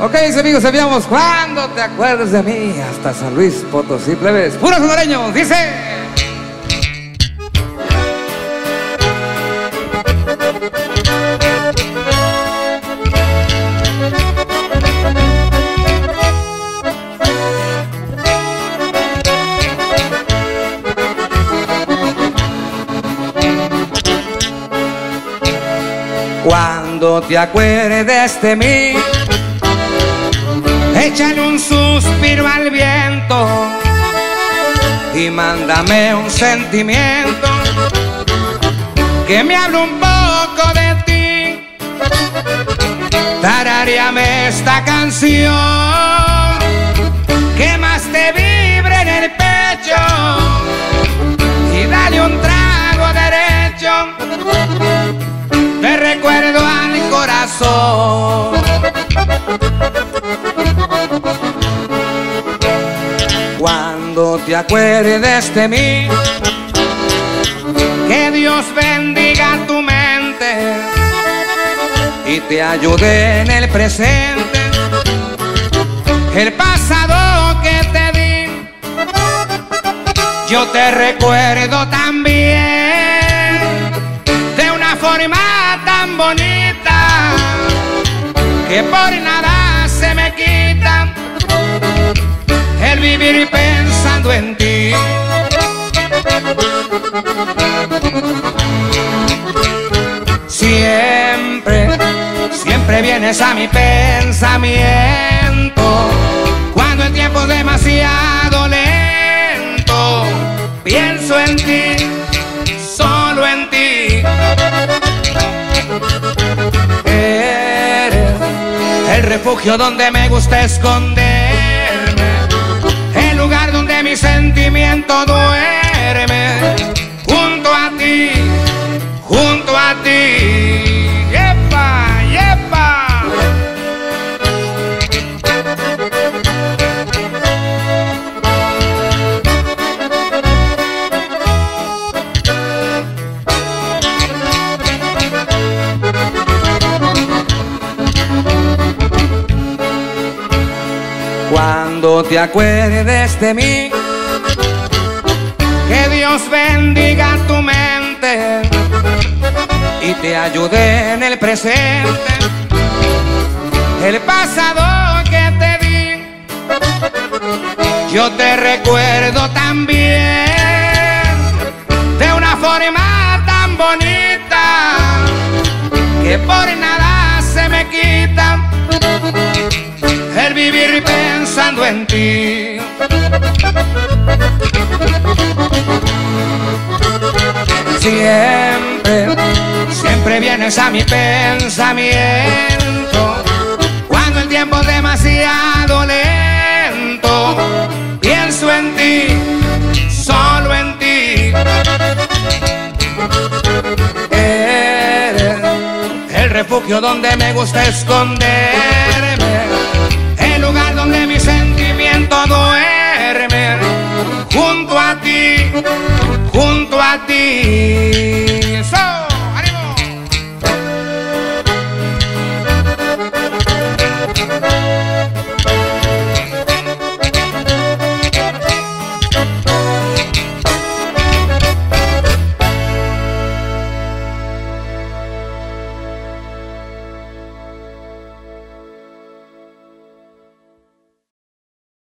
Ok, mis amigos, sabíamos cuando te acuerdas de mí. Hasta San Luis Potosí, plebes. Puros hondureños, dice... Cuando te acuerdes de mí, échale un suspiro al viento y mándame un sentimiento que me hable un poco de ti. Tararéame esta canción que más te vibra en el pecho y dale un trago derecho. Te recuerdo al corazón. Cuando te acuerdes de mí, que Dios bendiga tu mente y te ayude en el presente, el pasado que te di, yo te recuerdo también de una forma tan bonita que por nada se me quita el vivir pensando en ti. Siempre, siempre vienes a mi pensamiento cuando el tiempo es demasiado lento. Pienso en ti, solo en ti. Eres el refugio donde me gusta esconderme, el lugar donde mi sentimiento duerme. Junto a ti, junto a ti. ¡Yepa, yepa! Cuando te acuerdes de mí, que Dios bendiga tu mente y te ayude en el presente, el pasado que te di, yo te recuerdo también de una forma tan bonita que por nada se me quita el vivir pensando en ti. Siempre, siempre vienes a mi pensamiento cuando el tiempo es demasiado lento. Pienso en ti, solo en ti. Eres el refugio donde me gusta esconderme, el lugar donde mi sentimiento duerme. Junto a ti, junto a ti.